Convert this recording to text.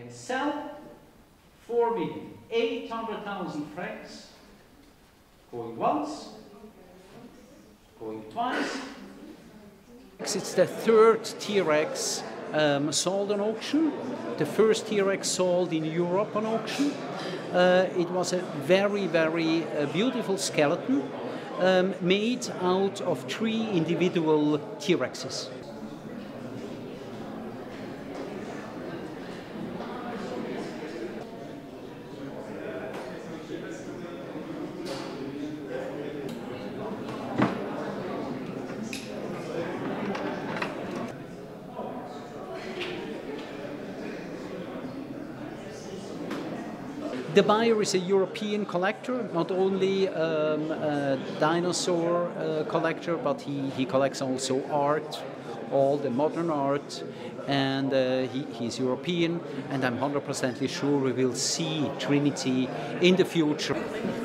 Okay, sell for me 800,000 francs, going once, going twice. It's the third T. Rex sold on auction. The first T. Rex sold in Europe on auction. It was a very, very beautiful skeleton made out of 3 individual T. Rexes. The buyer is a European collector, not only a dinosaur collector, but he collects also art, all the modern art, and he's European, and I'm 100% sure we will see Trinity in the future.